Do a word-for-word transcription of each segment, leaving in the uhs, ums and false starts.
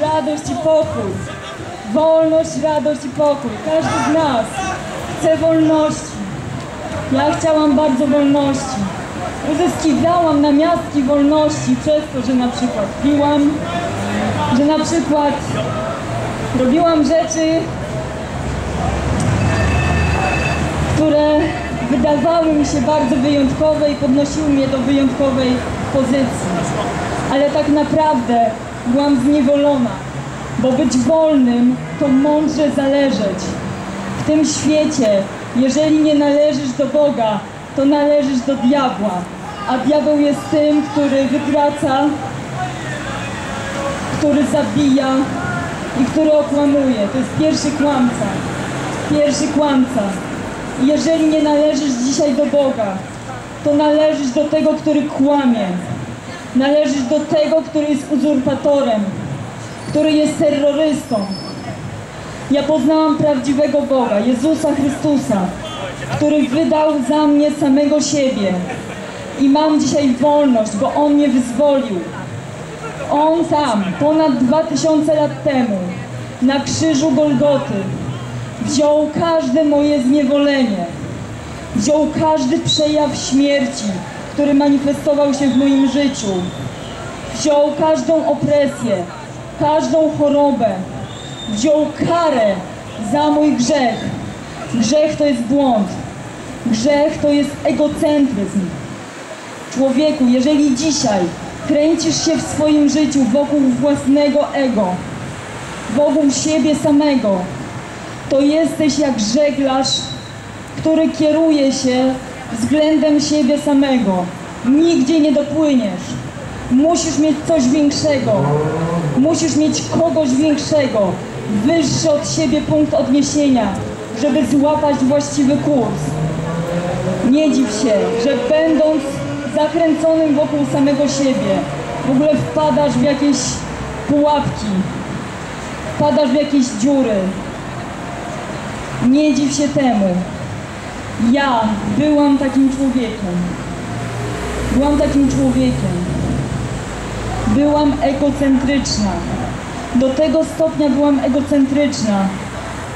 radość i pokój. Wolność, radość i pokój. Każdy z nas chce wolności. Ja chciałam bardzo wolności. Uzyskiwałam namiastki wolności przez to, że na przykład piłam, że na przykład robiłam rzeczy, które wydawały mi się bardzo wyjątkowe i podnosiły mnie do wyjątkowej pozycji. Ale tak naprawdę byłam zniewolona, bo być wolnym to mądrze zależeć. W tym świecie, jeżeli nie należysz do Boga, to należysz do diabła. A diabeł jest tym, który wytraca, który zabija i który okłamuje. To jest pierwszy kłamca. Pierwszy kłamca. Jeżeli nie należysz dzisiaj do Boga, to należysz do tego, który kłamie. Należysz do tego, który jest uzurpatorem, który jest terrorystą. Ja poznałam prawdziwego Boga, Jezusa Chrystusa, który wydał za mnie samego siebie. I mam dzisiaj wolność, bo On mnie wyzwolił. On tam, ponad dwa tysiące lat temu, na krzyżu Golgoty, wziął każde moje zniewolenie. Wziął każdy przejaw śmierci, który manifestował się w moim życiu. Wziął każdą opresję, każdą chorobę. Wziął karę za mój grzech. Grzech to jest błąd. Grzech to jest egocentryzm. Człowieku, jeżeli dzisiaj kręcisz się w swoim życiu wokół własnego ego, wokół siebie samego, to jesteś jak żeglarz, który kieruje się względem siebie samego. Nigdzie nie dopłyniesz. Musisz mieć coś większego. Musisz mieć kogoś większego. Wyższy od siebie punkt odniesienia, żeby złapać właściwy kurs. Nie dziw się, że będąc zakręconym wokół samego siebie, w ogóle wpadasz w jakieś pułapki, wpadasz w jakieś dziury. Nie dziw się temu. Ja byłam takim człowiekiem. Byłam takim człowiekiem. Byłam egocentryczna. Do tego stopnia byłam egocentryczna,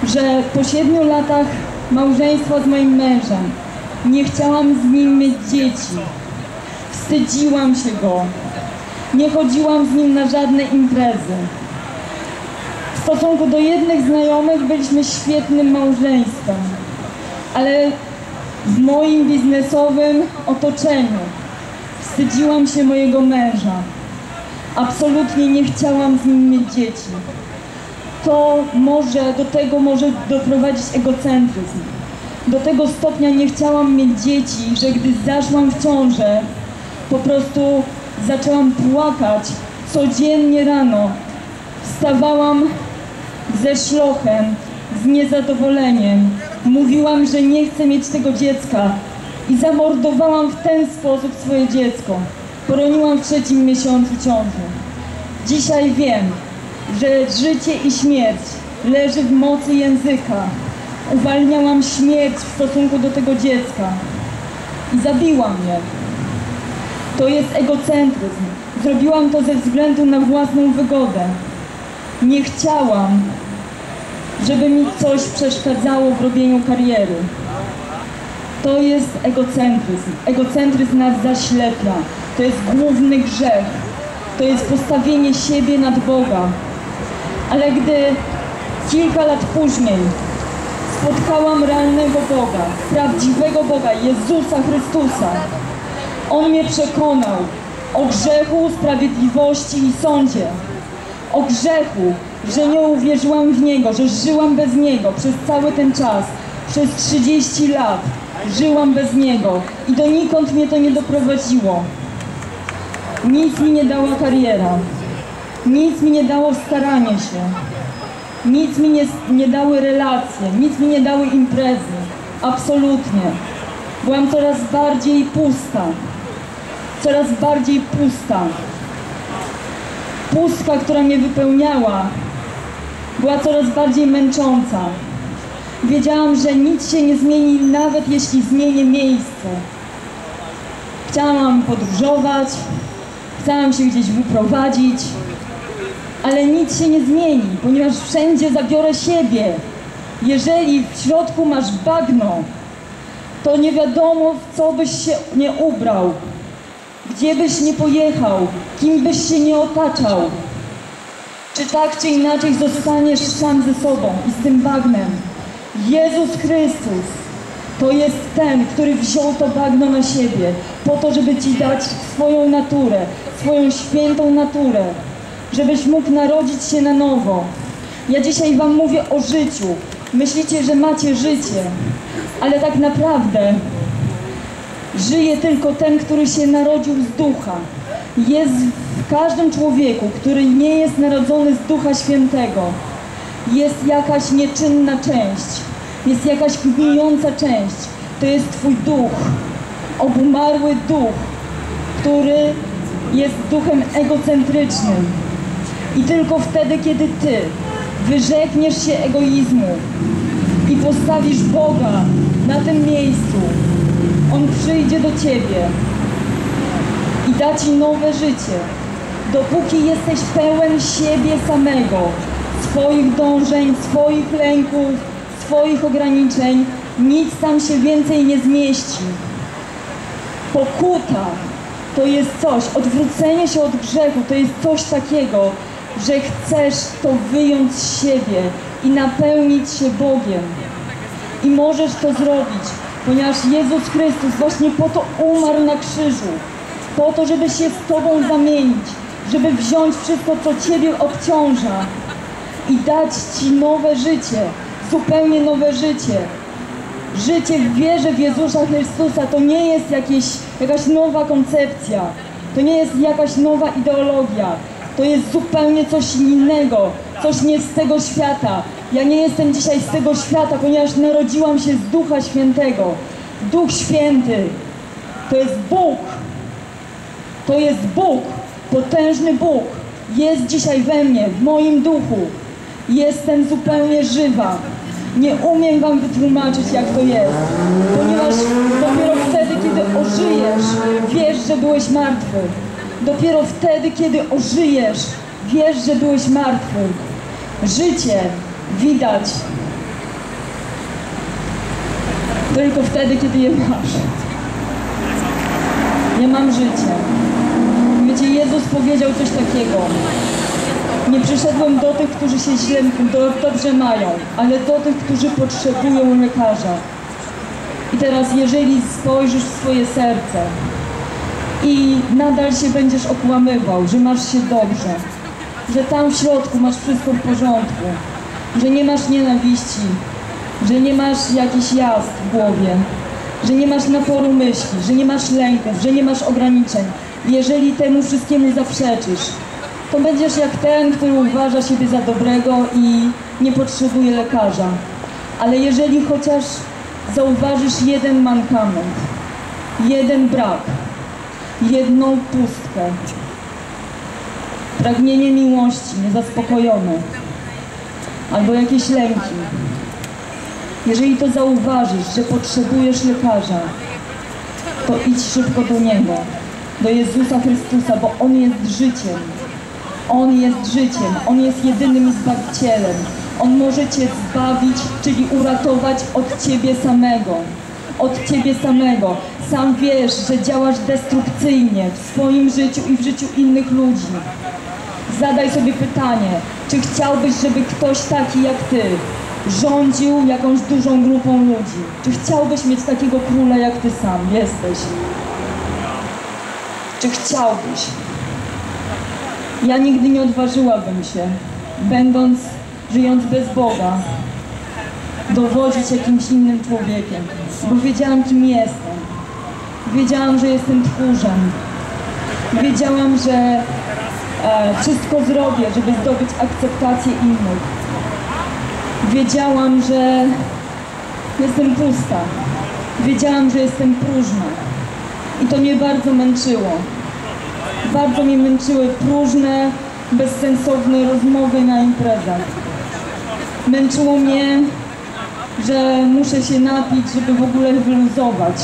że po siedmiu latach małżeństwa z moim mężem nie chciałam z nim mieć dzieci. Wstydziłam się go. Nie chodziłam z nim na żadne imprezy. W stosunku do jednych znajomych byliśmy świetnym małżeństwem, ale w moim biznesowym otoczeniu wstydziłam się mojego męża. Absolutnie nie chciałam z nim mieć dzieci. To może, do tego może doprowadzić egocentryzm. Do tego stopnia nie chciałam mieć dzieci, że gdy zaszłam w ciążę, po prostu zaczęłam płakać codziennie rano. Wstawałam ze szlochem, z niezadowoleniem. Mówiłam, że nie chcę mieć tego dziecka i zamordowałam w ten sposób swoje dziecko. Poroniłam w trzecim miesiącu ciąży. Dzisiaj wiem, że życie i śmierć leży w mocy języka. Uwalniałam śmierć w stosunku do tego dziecka i zabiłam je. To jest egocentryzm. Zrobiłam to ze względu na własną wygodę. Nie chciałam, żeby mi coś przeszkadzało w robieniu kariery. To jest egocentryzm. Egocentryzm nas zaślepia. To jest główny grzech. To jest postawienie siebie nad Boga. Ale gdy kilka lat później spotkałam realnego Boga, prawdziwego Boga, Jezusa Chrystusa, On mnie przekonał o grzechu, sprawiedliwości i sądzie. O grzechu, że nie uwierzyłam w Niego, że żyłam bez Niego przez cały ten czas, przez trzydzieści lat. Żyłam bez Niego i donikąd mnie to nie doprowadziło. Nic mi nie dała kariera. Nic mi nie dało staranie się. Nic mi nie, nie dały relacje. Nic mi nie dały imprezy. Absolutnie. Byłam coraz bardziej pusta. Coraz bardziej pusta. Pustka, która mnie wypełniała, była coraz bardziej męcząca. Wiedziałam, że nic się nie zmieni, nawet jeśli zmienię miejsce. Chciałam podróżować, chciałam się gdzieś wyprowadzić, ale nic się nie zmieni, ponieważ wszędzie zabiorę siebie. Jeżeli w środku masz bagno, to nie wiadomo, w co byś się nie ubrał, gdzie byś nie pojechał, kim byś się nie otaczał. Czy tak, czy inaczej zostaniesz sam ze sobą i z tym bagnem. Jezus Chrystus to jest ten, który wziął to bagno na siebie, po to, żeby ci dać swoją naturę, swoją świętą naturę, żebyś mógł narodzić się na nowo. Ja dzisiaj wam mówię o życiu. Myślicie, że macie życie, ale tak naprawdę żyje tylko ten, który się narodził z ducha. Jest w każdym człowieku, który nie jest narodzony z Ducha Świętego, jest jakaś nieczynna część, jest jakaś gnijąca część. To jest twój duch, obumarły duch, który jest duchem egocentrycznym. I tylko wtedy, kiedy ty wyrzekniesz się egoizmu i postawisz Boga na tym miejscu, On przyjdzie do ciebie i da ci nowe życie. Dopóki jesteś pełen siebie samego, swoich dążeń, swoich lęków, swoich ograniczeń, nic tam się więcej nie zmieści. Pokuta to jest coś, odwrócenie się od grzechu to jest coś takiego, że chcesz to wyjąć z siebie i napełnić się Bogiem. I możesz to zrobić, ponieważ Jezus Chrystus właśnie po to umarł na krzyżu, po to, żeby się z tobą zamienić, żeby wziąć wszystko, co ciebie obciąża i dać ci nowe życie, zupełnie nowe życie. Życie w wierze w Jezusa Chrystusa to nie jest jakieś, jakaś nowa koncepcja, to nie jest jakaś nowa ideologia, to jest zupełnie coś innego, coś nie z tego świata. Ja nie jestem dzisiaj z tego świata, ponieważ narodziłam się z Ducha Świętego. Duch Święty to jest Bóg. To jest Bóg, potężny Bóg. Jest dzisiaj we mnie, w moim duchu. Jestem zupełnie żywa. Nie umiem wam wytłumaczyć, jak to jest. Ponieważ dopiero wtedy, kiedy ożyjesz, wiesz, że byłeś martwy. Dopiero wtedy, kiedy ożyjesz, wiesz, że byłeś martwy. Życie widać tylko wtedy, kiedy je masz. Ja mam życie. Wiecie, Jezus powiedział coś takiego. Nie przyszedłem do tych, którzy się źle, do, dobrze mają, ale do tych, którzy potrzebują lekarza. I teraz, jeżeli spojrzysz w swoje serce i nadal się będziesz okłamywał, że masz się dobrze, że tam w środku masz wszystko w porządku, że nie masz nienawiści, że nie masz jakichś jazd w głowie, że nie masz naporu myśli, że nie masz lęków, że nie masz ograniczeń. Jeżeli temu wszystkiemu zaprzeczysz, to będziesz jak ten, który uważa siebie za dobrego i nie potrzebuje lekarza. Ale jeżeli chociaż zauważysz jeden mankament, jeden brak, jedną pustkę, pragnienie miłości niezaspokojone, albo jakieś lęki, jeżeli to zauważysz, że potrzebujesz lekarza, to idź szybko do Niego, do Jezusa Chrystusa, bo On jest życiem. On jest życiem, On jest jedynym Zbawicielem. On może cię zbawić, czyli uratować od ciebie samego. Od ciebie samego. Sam wiesz, że działasz destrukcyjnie w swoim życiu i w życiu innych ludzi. Zadaj sobie pytanie, czy chciałbyś, żeby ktoś taki jak ty rządził jakąś dużą grupą ludzi? Czy chciałbyś mieć takiego króla, jak ty sam jesteś? Czy chciałbyś? Ja nigdy nie odważyłabym się, będąc, żyjąc bez Boga, dowodzić jakimś innym człowiekiem, bo wiedziałam, kim jestem. Wiedziałam, że jestem tchórzem. Wiedziałam, że e, wszystko zrobię, żeby zdobyć akceptację innych. Wiedziałam, że jestem pusta. Wiedziałam, że jestem próżna. I to mnie bardzo męczyło. Bardzo mnie męczyły próżne, bezsensowne rozmowy na imprezach. Męczyło mnie, że muszę się napić, żeby w ogóle wyluzować.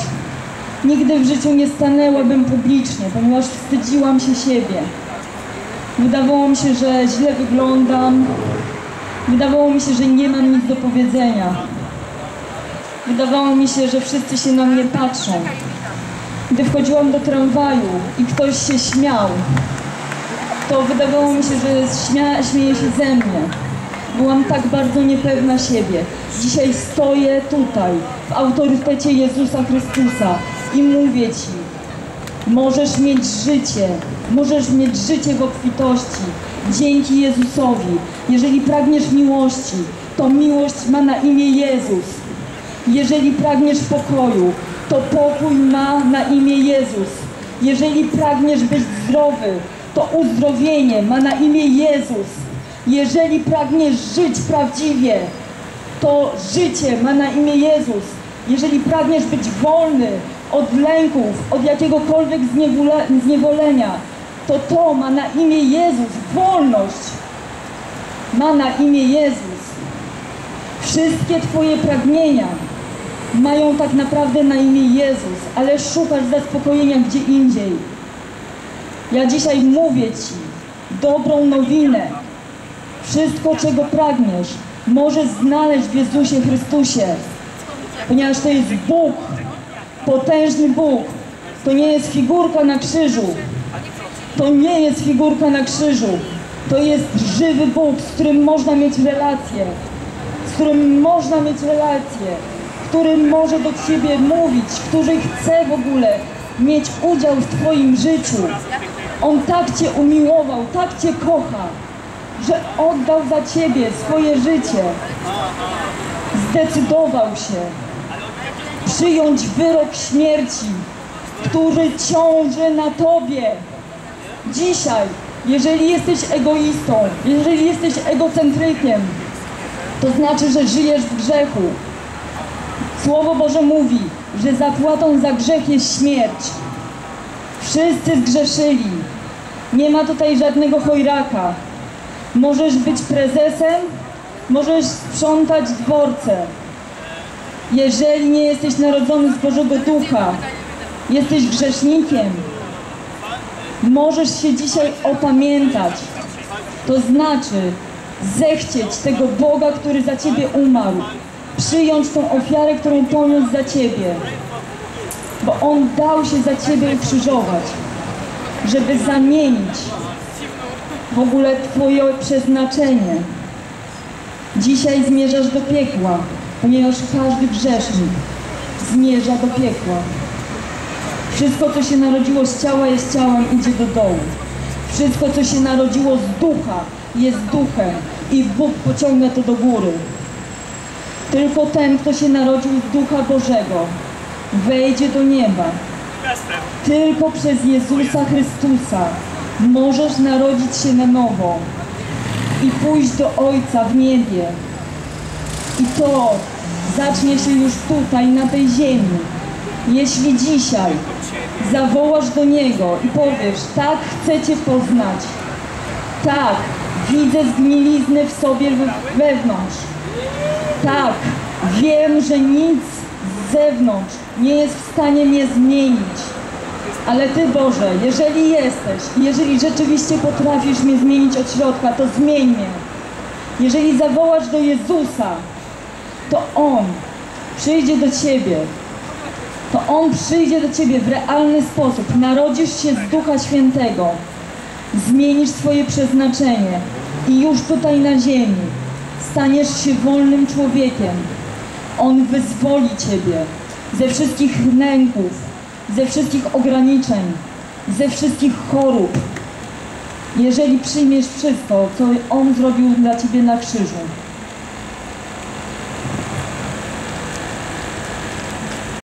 Nigdy w życiu nie stanęłabym publicznie, ponieważ wstydziłam się siebie. Wydawało mi się, że źle wyglądam. Wydawało mi się, że nie mam nic do powiedzenia. Wydawało mi się, że wszyscy się na mnie patrzą. Gdy wchodziłam do tramwaju i ktoś się śmiał, to wydawało mi się, że śmia śmieje się ze mnie. Byłam tak bardzo niepewna siebie. Dzisiaj stoję tutaj, w autorytecie Jezusa Chrystusa i mówię Ci, możesz mieć życie, możesz mieć życie w obfitości, dzięki Jezusowi. Jeżeli pragniesz miłości, to miłość ma na imię Jezus. Jeżeli pragniesz pokoju, to pokój ma na imię Jezus. Jeżeli pragniesz być zdrowy, to uzdrowienie ma na imię Jezus. Jeżeli pragniesz żyć prawdziwie, to życie ma na imię Jezus. Jeżeli pragniesz być wolny od lęków, od jakiegokolwiek zniewolenia, to to ma na imię Jezus. Wolność ma na imię Jezus. Wszystkie Twoje pragnienia mają tak naprawdę na imię Jezus, ale szukasz zaspokojenia gdzie indziej. Ja dzisiaj mówię Ci dobrą nowinę. Wszystko, czego pragniesz, możesz znaleźć w Jezusie Chrystusie, ponieważ to jest Bóg, potężny Bóg. To nie jest figurka na krzyżu. To nie jest figurka na krzyżu. To jest żywy Bóg, z którym można mieć relacje. Z którym można mieć relacje. Który może do Ciebie mówić, który chce w ogóle mieć udział w Twoim życiu. On tak Cię umiłował, tak Cię kocha, że oddał za Ciebie swoje życie. Zdecydował się przyjąć wyrok śmierci, który ciąży na Tobie. Dzisiaj, jeżeli jesteś egoistą, jeżeli jesteś egocentrykiem, to znaczy, że żyjesz w grzechu. Słowo Boże mówi, że zapłatą za grzech jest śmierć. Wszyscy zgrzeszyli. Nie ma tutaj żadnego chojraka. Możesz być prezesem, możesz sprzątać dworce. Jeżeli nie jesteś narodzony z Bożego Ducha, jesteś grzesznikiem. Możesz się dzisiaj opamiętać. To znaczy zechcieć tego Boga, który za Ciebie umarł. Przyjąć tą ofiarę, którą poniósł za Ciebie. Bo On dał się za Ciebie ukrzyżować, żeby zamienić w ogóle Twoje przeznaczenie. Dzisiaj zmierzasz do piekła, ponieważ każdy grzesznik zmierza do piekła. Wszystko, co się narodziło z ciała, jest ciałem, idzie do dołu. Wszystko, co się narodziło z ducha, jest duchem i Bóg pociąga to do góry. Tylko ten, kto się narodził z Ducha Bożego, wejdzie do nieba. Tylko przez Jezusa Chrystusa możesz narodzić się na nowo i pójść do Ojca w niebie. I to zacznie się już tutaj, na tej ziemi. Jeśli dzisiaj zawołasz do Niego i powiesz, tak chcę Cię poznać, tak, widzę zgniliznę w sobie wewnątrz, tak, wiem, że nic z zewnątrz nie jest w stanie mnie zmienić, ale Ty, Boże, jeżeli jesteś, jeżeli rzeczywiście potrafisz mnie zmienić od środka, to zmień mnie. Jeżeli zawołasz do Jezusa, to On przyjdzie do Ciebie. To On przyjdzie do Ciebie w realny sposób. Narodzisz się z Ducha Świętego. Zmienisz swoje przeznaczenie. I już tutaj na ziemi staniesz się wolnym człowiekiem. On wyzwoli Ciebie ze wszystkich lęków, ze wszystkich ograniczeń, ze wszystkich chorób. Jeżeli przyjmiesz wszystko, co On zrobił dla Ciebie na krzyżu.